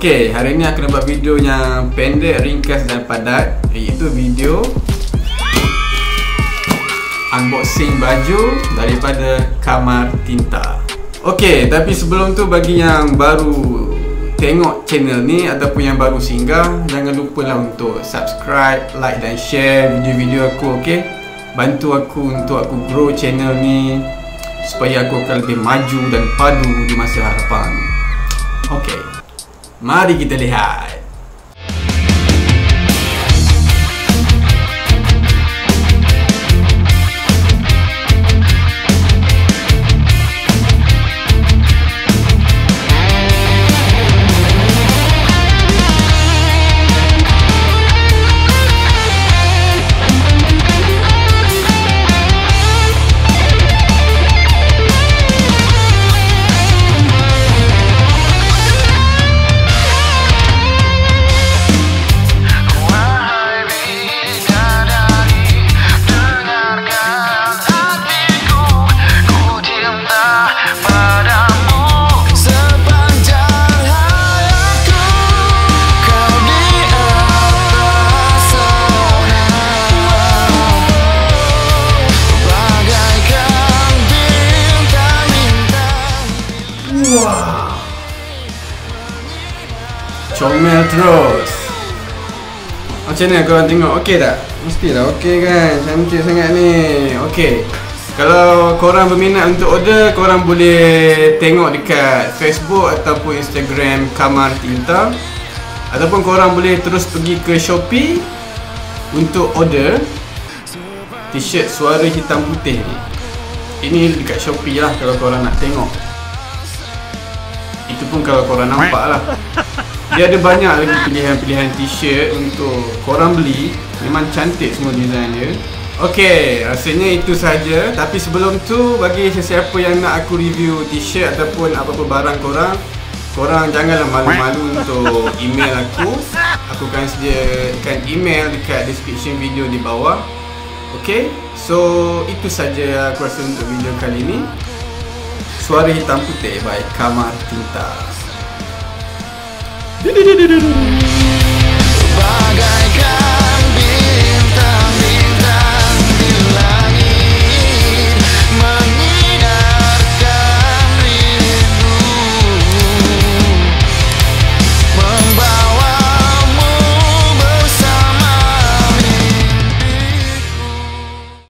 Okey, hari ni aku nak buat video yang pendek, ringkas dan padat, iaitu video unboxing baju daripada Kamar Tinta. Okey, tapi sebelum tu, bagi yang baru tengok channel ni ataupun yang baru singgah, jangan lupalah untuk subscribe, like dan share video-video aku, okey? Bantu aku untuk aku grow channel ni supaya aku akan lebih maju dan padu di masa hadapan. Okey, mari kita lihat. Comel terus. Macam mana korang tengok, okey tak? Mestilah okey kan, cantik sangat ni. Okey, kalau korang berminat untuk order, korang boleh tengok dekat Facebook ataupun Instagram Kamar Tinta, ataupun korang boleh terus pergi ke Shopee untuk order t-shirt Suara Hitam Putih ni. Ini dekat Shopee lah kalau korang nak tengok. Itu pun kalau korang nampak lah, dia ada banyak lagi pilihan-pilihan t-shirt untuk korang beli. Memang cantik semua design dia. Okey, rasanya itu sahaja. Tapi sebelum tu, bagi sesiapa yang nak aku review t-shirt ataupun apa-apa barang korang, korang janganlah malu-malu untuk email aku. Aku akan sediakan email dekat description video di bawah. Okey, so itu sahaja aku rasa untuk video kali ini. Suara Hitam Putih by Kamar Tinta.